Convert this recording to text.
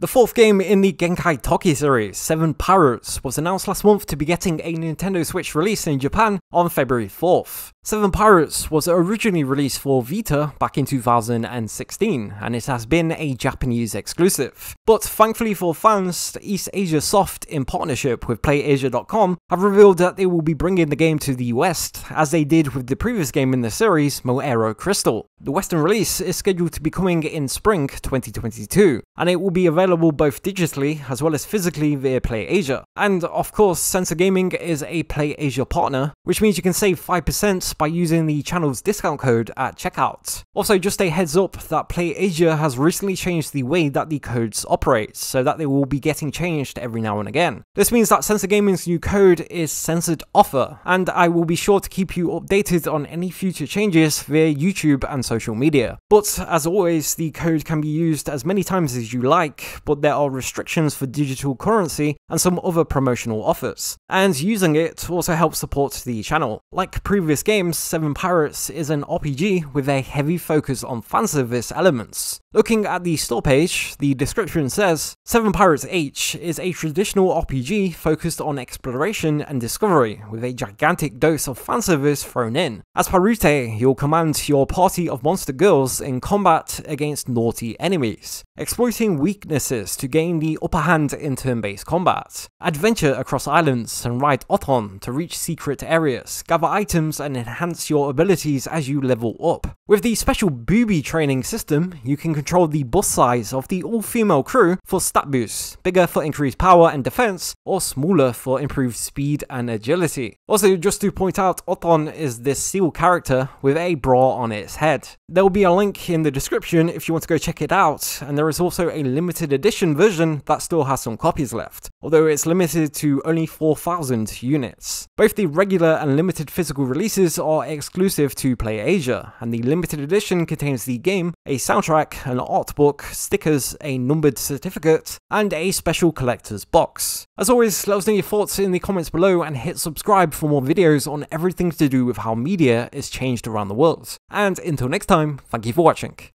The fourth game in the Genkai Toki series, Seven Pirates, was announced last month to be getting a Nintendo Switch release in Japan on February 4th. Seven Pirates was originally released for Vita back in 2016, and it has been a Japanese exclusive. But thankfully for fans, East Asia Soft, in partnership with PlayAsia.com, have revealed that they will be bringing the game to the West, as they did with the previous game in the series, Moero Crystal. The Western release is scheduled to be coming in spring 2022, and it will be available both digitally as well as physically via PlayAsia. And of course, Censored Gaming is a PlayAsia partner, which means you can save 5% by using the channel's discount code at checkout. Also, just a heads up that PlayAsia has recently changed the way that the codes operate, so that they will be getting changed every now and again. This means that Censored Gaming's new code is Censored Offer, and I will be sure to keep you updated on any future changes via YouTube and social media. But as always, the code can be used as many times as you like, but there are restrictions for digital currency and some other promotional offers. And using it also helps support the channel. Like previous games, Seven Pirates is an RPG with a heavy focus on fan service elements. Looking at the store page, the description says, Seven Pirates H is a traditional RPG focused on exploration and discovery, with a gigantic dose of fan service thrown in. As Parute, you'll command your party of monster girls in combat against naughty enemies, exploiting weaknesses to gain the upper hand in turn-based combat. Adventure across islands and ride Oton to reach secret areas, gather items and enhance your abilities as you level up. With the special booby training system, you can control the bust size of the all-female crew for stat boosts, bigger for increased power and defense, or smaller for improved speed and agility. Also, just to point out, Oton is this seal character with a bra on its head. There will be a link in the description if you want to go check it out, and there is also a limited edition version that still has some copies left, although it's limited to only 4,000 units. Both the regular and limited physical releases are exclusive to PlayAsia, and the limited edition contains the game, a soundtrack, an art book, stickers, a numbered certificate, and a special collector's box. As always, let us know your thoughts in the comments below and hit subscribe for more videos on everything to do with how media is changed around the world. And until next time, thank you for watching.